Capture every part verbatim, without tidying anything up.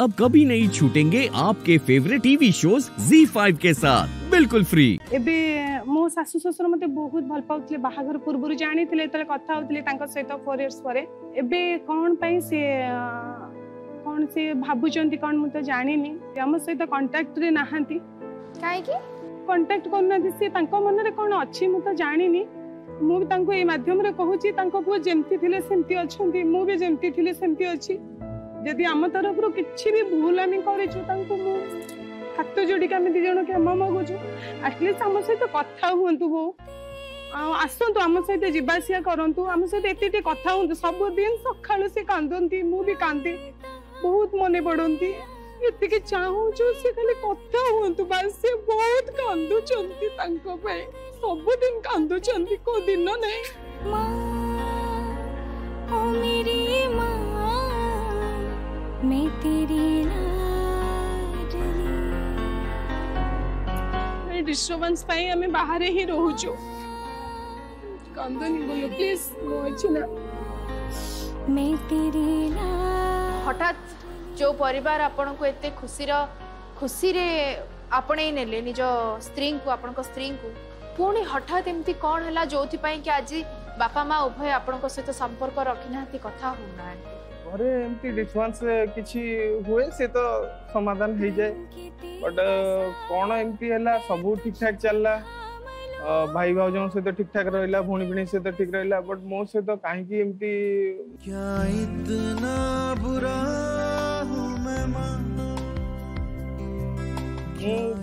अब कभी नहीं छूटेंगे आपके favourite TV shows Zee five के साथ बिल्कुल फ्री। एबे मो सासु ससुर मते बहुत भल पाउतले, बाहाघर पूर्वरु जानि थिले, तले कथा होतले तांका सहित फोर इयर्स परे। एबे कोन पई से कोन से भाबुचंती कोन मु त जानिनी, हम सहित कांटेक्ट रे नाहंती, काहे की कांटेक्ट करना दिसि तांका मन रे कोन अछि मु त जानिनी। मु भी तांको ए माध्यम रे कहूची तांको पु जेमती थिले सेमती अछंती, मु भी जेमती थिले सेमती अछि। यदि आम तरफ रू किसी भी भूल आम करूँ हाथ जोड़िक आम दिज क्षमा मगुच, आटलिस्ट आम सहित कथा हूँ बो, आसतु आम सहित जीवासिया करूँ, आम सहित ये कथा हूँ। सबुदिन सका से कांदी, मुझे कांदे, बहुत मन पड़ती, ये चाहूँ सी खाली कथा हूँ बस। सी बहुत कांदुंती, सबुदिन कांदुंती, को दिन नहीं। मैं तेरी लाडली, डिस्टर्बेंस पाई हमें बाहर ही रहूचो, कंदनी बोलो प्लीज मोचना। मैं तेरी लाडली। हठात जो परिवार आपण को एते खुशी रा खुशी रे आपणे नेले निजो स्त्री को आपण को स्त्री को पुणी हठात एमती कोन हला जोथि पाई कि आज बापा मां उभय आपण को सहित संपर्क रखिनाती, कथा होना अरे एमती डिस्टर्बेंस किसी हुए से तो समाधान हो जाए, बट कौन एमती है सब ठीक ठाक चलला, भाई भाजन सहित ठीक ठाक रहा, भूणी भिणी सहित ठीक रहा, बट मो सहित कहीं एमती क्या इतना बुरा हूं मैं मां।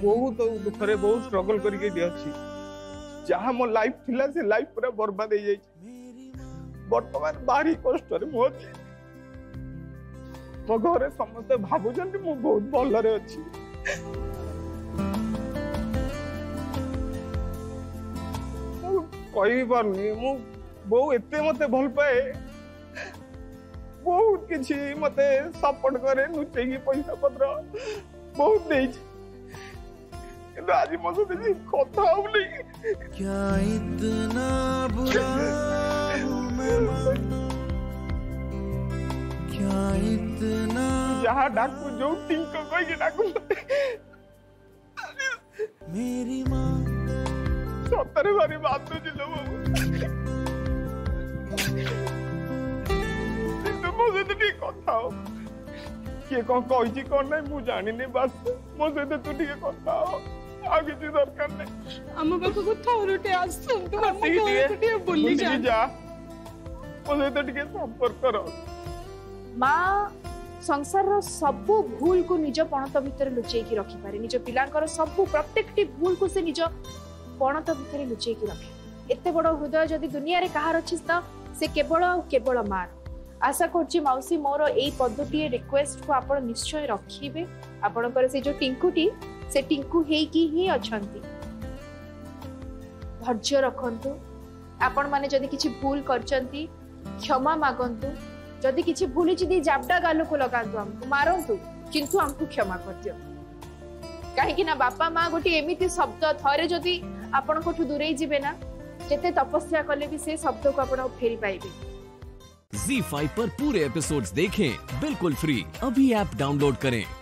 बहुत दुख रे बहुत स्ट्रगल करके दियछि, जहां मो लाइफ थिला से लाइफ पूरा बर्बाद हो जाई, वर्तमान भारी कष्ट रे मो मो घर समस्त भावुंट मु बहुत भल अच्छी। कह पारे मो बो एते मते भल पाए, बहुत किसी मते सपोर्ट करे, लुचेगी पैसा पत्र बहुत नहीं, आज मो सहित कथा होनी इतना जहाँ डाकू जो टिंको कोई के डाकू मेरी माँ सत्तर बारी बात तो जिलो तो मुझे तो ठीक कथा हो कि कौन कोई जी कौन नहीं मुझे जानी नहीं, बस मुझे तो तू ठीक कथा हो, आगे चीज दरकार नहीं। अम्मा बापू को थोड़े टे आज सुन तो हम तो थोड़े बोली जा, मुझे तो ठीक संपर्क करो। माँ संसार सबु भूल को निज पणत भितर लुचेकी रखी पारे, निज पिलांकर सबु प्रत्येकटी भूल को से निज पणत भितर लुचेकी रखे। एते बड़ हृदय जदि दुनिया रे कहार अछि त से केवल केवल माँ। आशा करछि मौसी मोर एई पद्धति रिक्वेस्ट को आपण निश्चय रखिबे, आपणकर से जो टिंकुटी से टिंकु हेकी ही अछंती, धैर्य रखंतु, आपण माने जदि किछि भूल करचंती क्षमा मागंतु, जदि किसी भूली दी जापटा गाल को लगातु, आमको मारतु किंतु आमको क्षमा कर दियो। कहीं ना बापा माँ गोटे एमती शब्द थरे जदि आपण को दूरे जीवे ना, जिते तपस्या कले भी से शब्द को आपण फेरी पाइबे। ज़ी फाइव पर पूरे एपिसोड्स देखें बिल्कुल फ्री, अभी ऐप डाउनलोड करें।